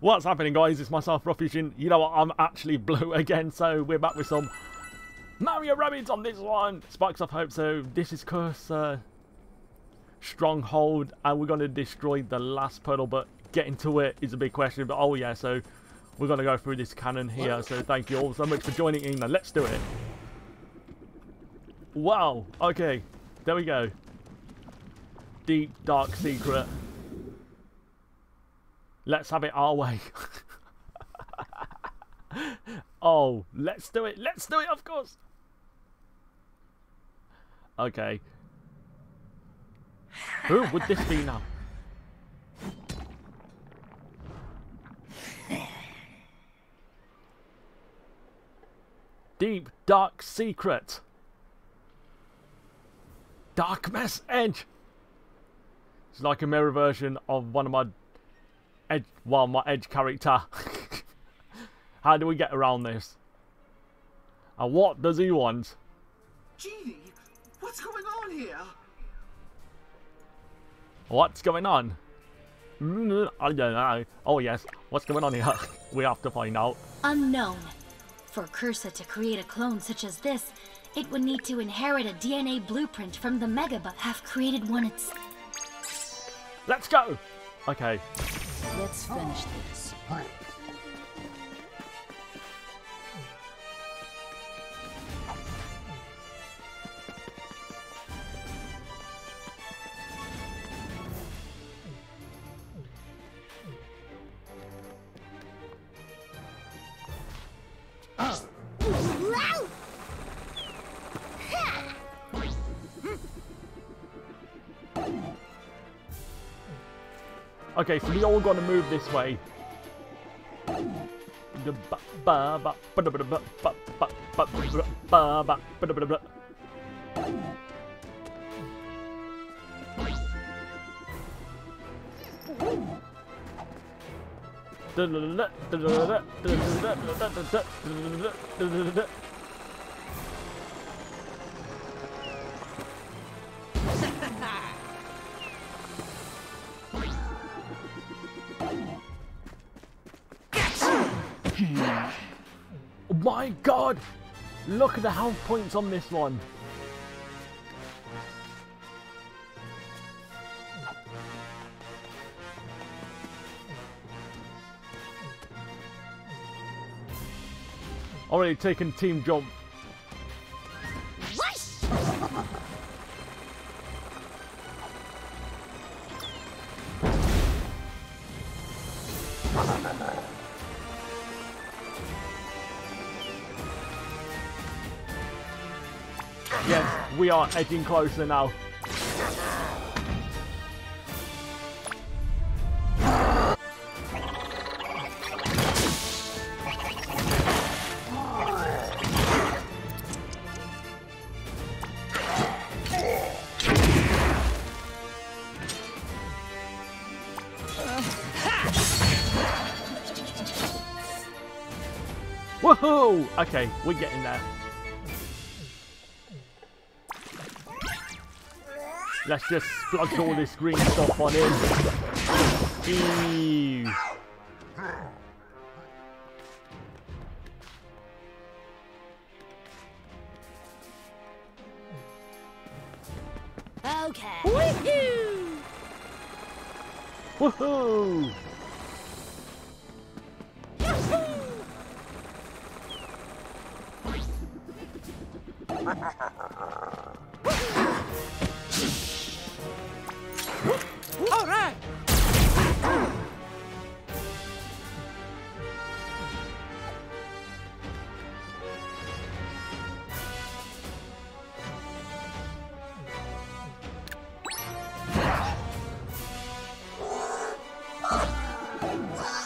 What's happening, guys? It's myself, Ruffishin. You know what? I'm actually blue again, so we're back with some Mario Rabbids on this one. Sparks of Hope. So this is Cursas Stronghold, and we're going to destroy the last puddle, but getting to it is a big question. But oh yeah, so we're going to go through this cannon here. So thank you all so much for joining in, and let's do it. Wow. Okay. There we go. Deep, dark secret. Let's have it our way. Oh, let's do it. Let's do it, of course. Okay. Who would this be now? Deep, dark secret. Darkmess Edge. It's like a mirror version of one of my Edge, well, my Edge character. How do we get around this? And what does he want? Genie, what's going on here? What's going on? I don't know. Oh yes, what's going on here? We have to find out. Unknown. For Cursa to create a clone such as this, it would need to inherit a DNA blueprint from the Megabot. Have created one itself. Let's go! Okay. Let's finish this. Okay, so we all gotta move this way. My god! Look at the health points on this one. Already taken team jump. Yes, we are edging closer now. Woohoo! Okay, we're getting there. Let's just splug all this green stuff on in. Ew. Okay. Woohoo! Woohoo!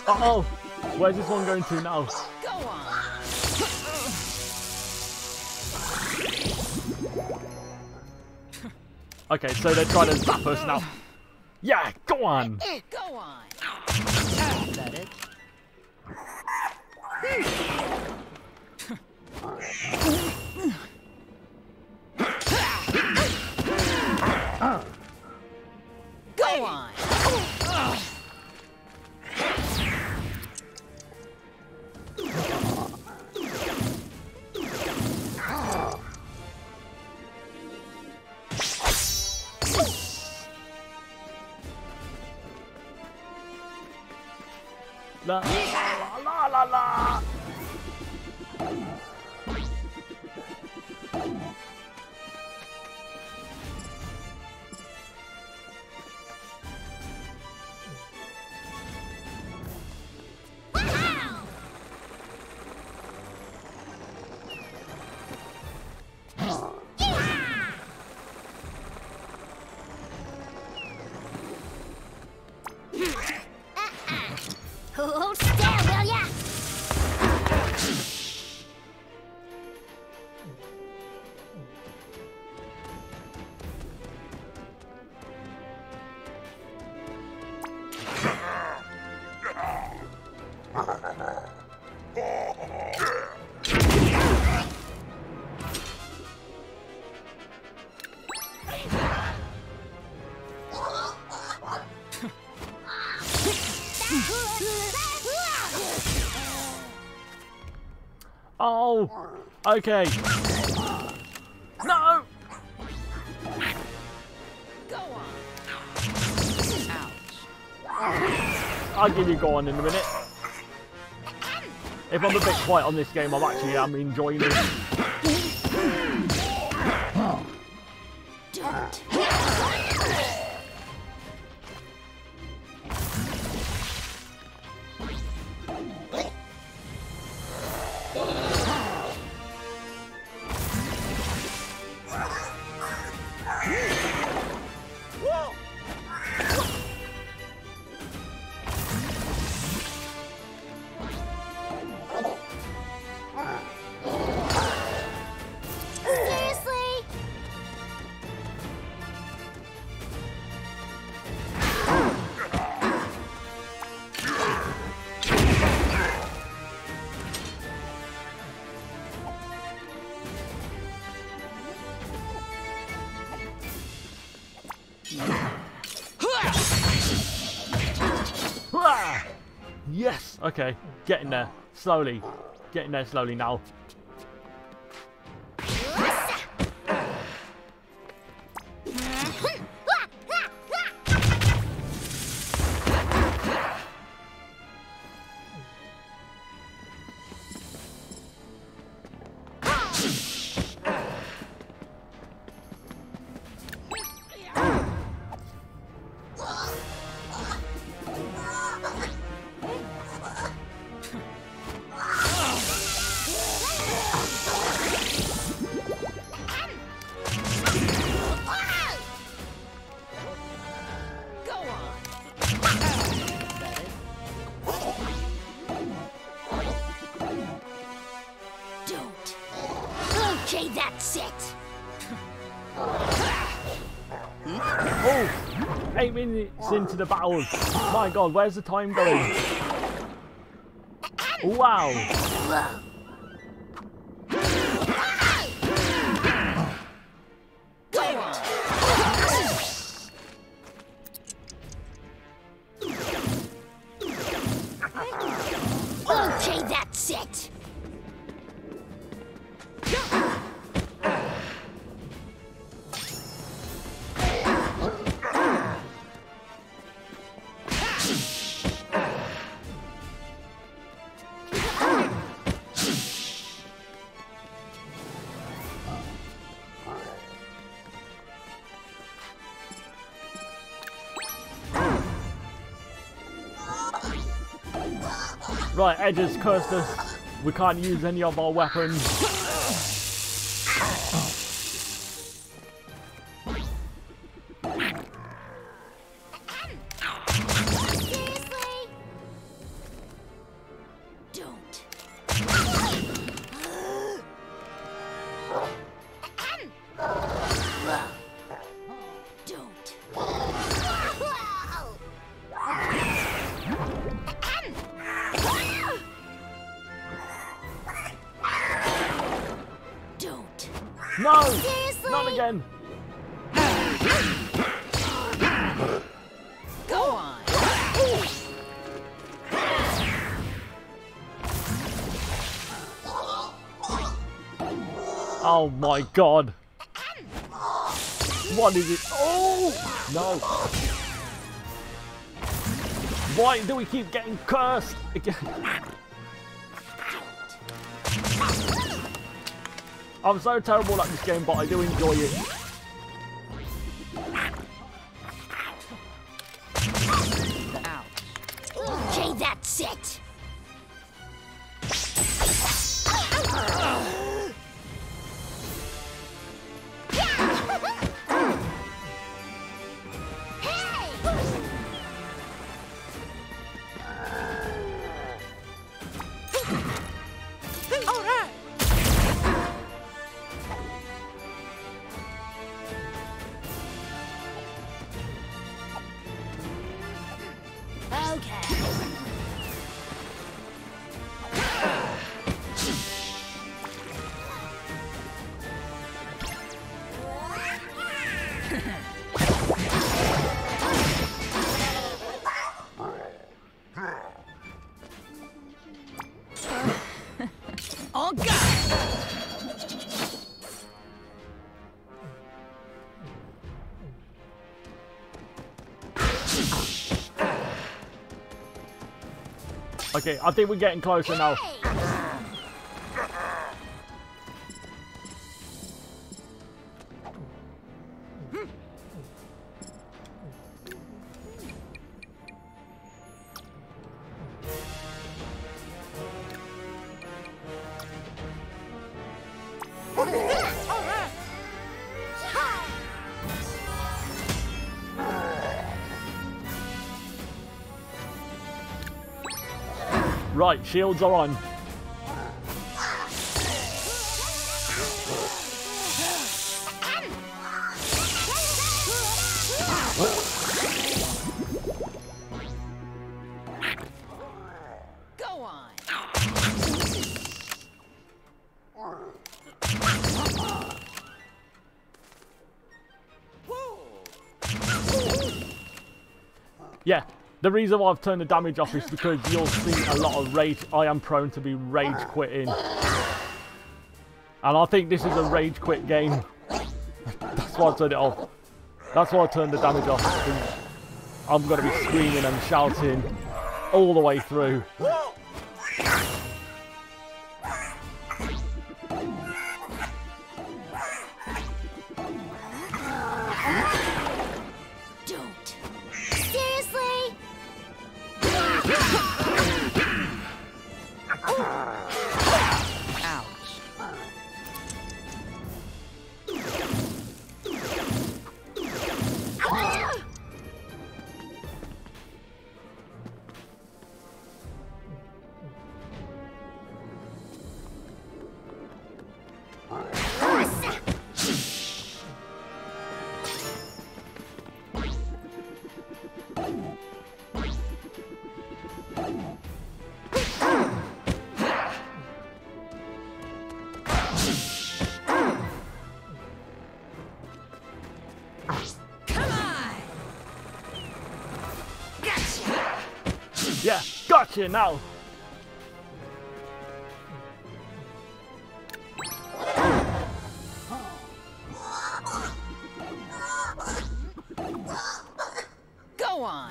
Oh, where's this one going to now? Go on. Okay, so they're trying to zap us now. Yeah, go on. Go on. Is that it? Go on. La la la la la. Oh, okay. No. Go on. Ouch. I'll give you go on in a minute. If I'm a bit quiet on this game, I'm enjoying it. Yes! Okay, get in there. Slowly. Get in there slowly now. Oh, 8 minutes into the battle. My God, where's the time going? Wow. Okay, that's it. Right, Edge has cursed us. We can't use any of our weapons. Seriously? Don't. No! Seriously? Not again! Go on! Oh my God! What is it? Oh! No! Why do we keep getting cursed again? I'm so terrible at this game, but I do enjoy it. Okay, that's it. Okay, I think we're getting closer now. Right, shields are on. Yeah. The reason why I've turned the damage off is because you'll see a lot of rage. I am prone to be rage quitting. And I think this is a rage quit game. That's why I turned it off. That's why I turned the damage off. Because I'm going to be screaming and shouting all the way through. Yeah, gotcha now! Go on!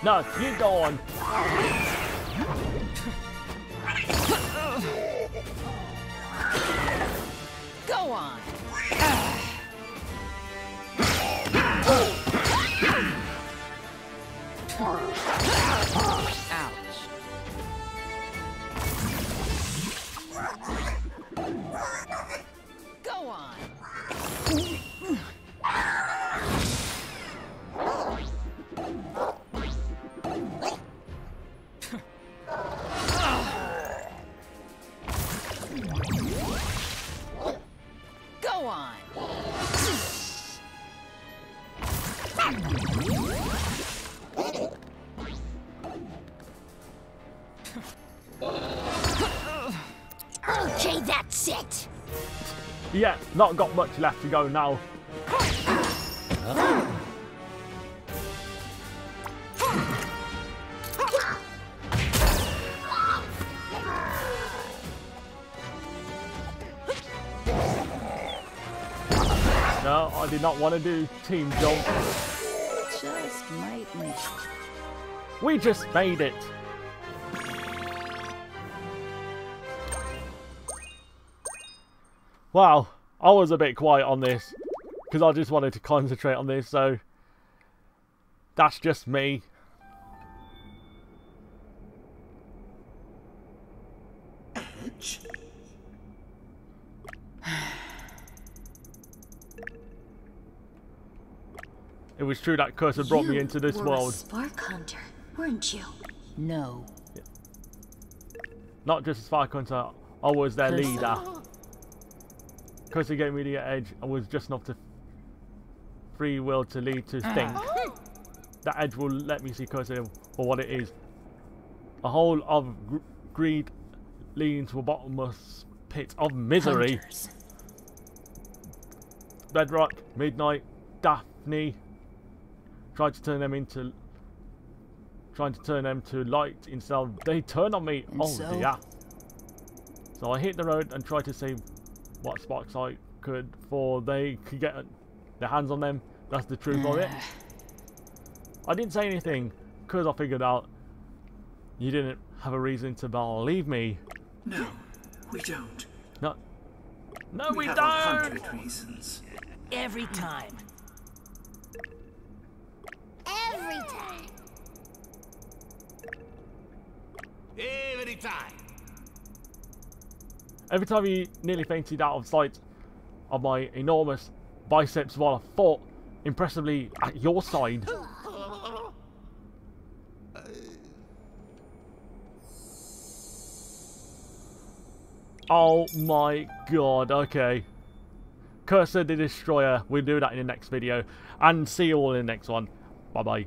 No, you go on. Go on. Ouch. Go on. Okay, that's it. Yeah, not got much left to go now. No, I did not want to do team jump. Just made me. We just made it. Wow, I was a bit quiet on this because I just wanted to concentrate on this, so that's just me. Ouch. It was true that Cursa brought me into this world. You were a spark hunter, weren't you? No. Yeah. Not just a spark hunter, I was their leader. Cursa gave me the edge. I was just enough to free will to lead to think. That edge will let me see Cursa for what it is. A hole of greed leading to a bottomless pit of misery. Hunters. Bedrock, Midnight, Daphne. Trying to turn them to light instead. They turn on me. And dear. So I hit the road and tried to save what sparks I could, for they could get their hands on them. That's the truth of it. I didn't say anything because I figured out you didn't have a reason to believe me. No, we don't. No, we don't. 100 reasons. Every time. Every time. Every time. Every time he nearly fainted out of sight of my enormous biceps while I fought impressively at your side. Oh my god, okay. Cursa the Destroyer. We'll do that in the next video. And see you all in the next one. Bye-bye.